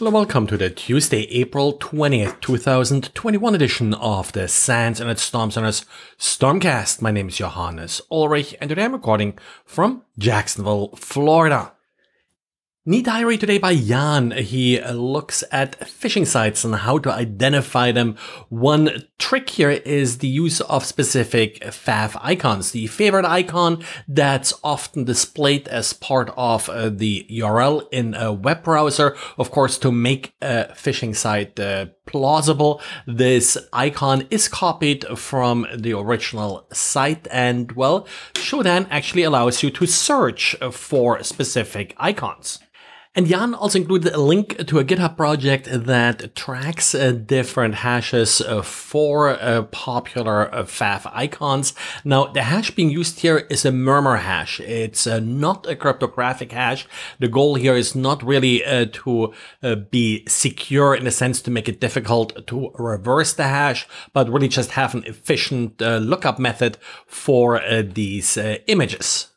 Hello, welcome to the Tuesday, April 20th, 2021 edition of the SANS and its Storm Center's Stormcast. My name is Johannes Ulrich and today I'm recording from Jacksonville, Florida. Neat diary today by Jan. He looks at phishing sites and how to identify them. One trick here is the use of specific fav icons, the favorite icon that's often displayed as part of the URL in a web browser. Of course, to make a phishing site plausible, this icon is copied from the original site, and well, Shodan actually allows you to search for specific icons. And Jan also included a link to a GitHub project that tracks different hashes for popular fav icons. Now, the hash being used here is a murmur hash. It's not a cryptographic hash. The goal here is not really to be secure in a sense to make it difficult to reverse the hash, but really just have an efficient lookup method for these images.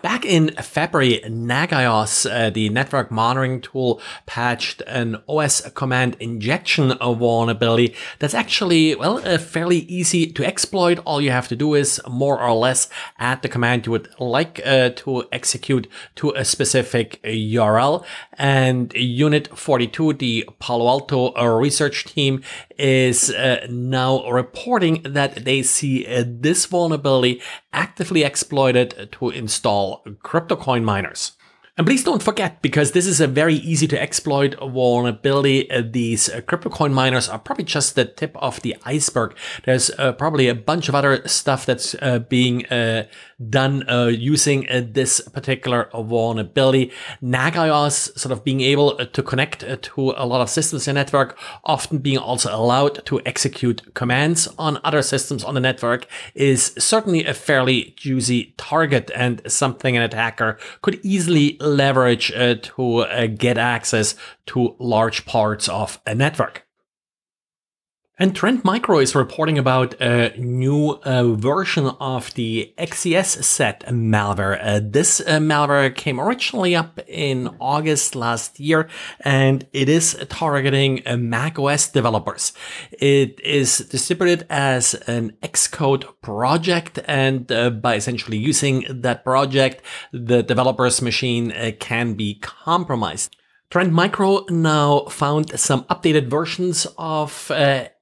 Back in February, Nagios, the network monitoring tool, patched an OS command injection vulnerability that's actually, well, fairly easy to exploit. All you have to do is more or less add the command you would like to execute to a specific URL. And Unit 42, the Palo Alto research team, is now reporting that they see this vulnerability actively exploited to install cryptocoin miners. And please don't forget, because this is a very easy to exploit vulnerability, these cryptocoin miners are probably just the tip of the iceberg. There's probably a bunch of other stuff that's being done using this particular vulnerability. Nagios sort of being able to connect to a lot of systems in the network, often being also allowed to execute commands on other systems on the network, is certainly a fairly juicy target and something an attacker could easily leverage to get access to large parts of a network. And Trend Micro is reporting about a new version of the XCSSET malware. This malware came originally up in August last year, and it is targeting macOS developers. It is distributed as an Xcode project, and by essentially using that project, the developer's machine can be compromised. Trend Micro now found some updated versions of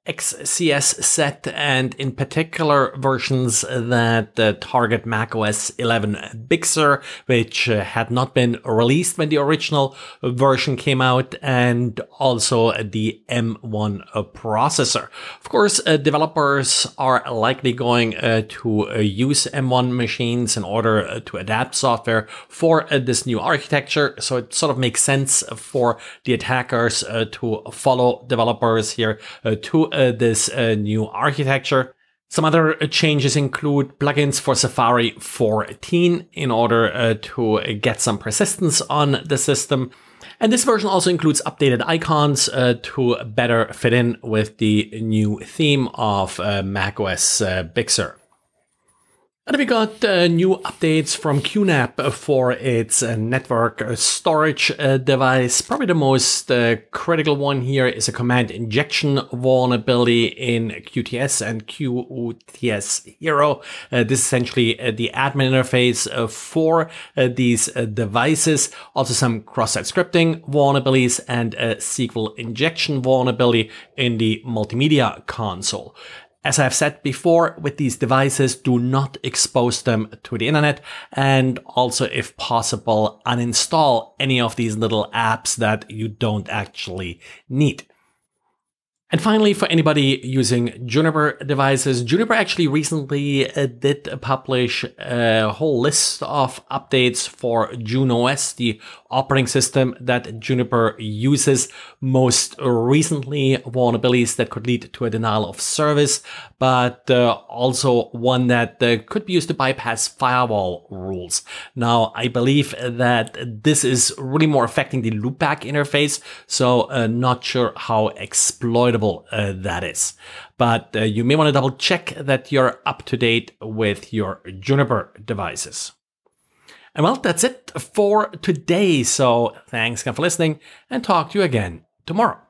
XCSSET, and in particular versions that target macOS 11 Big Sur, which had not been released when the original version came out, and also the M1 processor. Of course, developers are likely going to use M1 machines in order to adapt software for this new architecture, so it sort of makes sense for the attackers to follow developers here to this new architecture. Some other changes include plugins for Safari 14 in order to get some persistence on the system. And this version also includes updated icons to better fit in with the new theme of macOS Big Sur. And we got new updates from QNAP for its network storage device. Probably the most critical one here is a command injection vulnerability in QTS and QUTS Hero. This is essentially the admin interface for these devices. Also some cross-site scripting vulnerabilities and a SQL injection vulnerability in the multimedia console. As I've said before, with these devices, do not expose them to the internet, and also, if possible, uninstall any of these little apps that you don't actually need. And finally, for anybody using Juniper devices, Juniper actually recently did publish a whole list of updates for Junos, the operating system that Juniper uses. Most recently, vulnerabilities that could lead to a denial of service, but also one that could be used to bypass firewall rules. Now, I believe that this is really more affecting the loopback interface, so not sure how exploitable that is, but you may want to double check that you're up to date with your Juniper devices. And well, that's it for today. So thanks again for listening, and talk to you again tomorrow.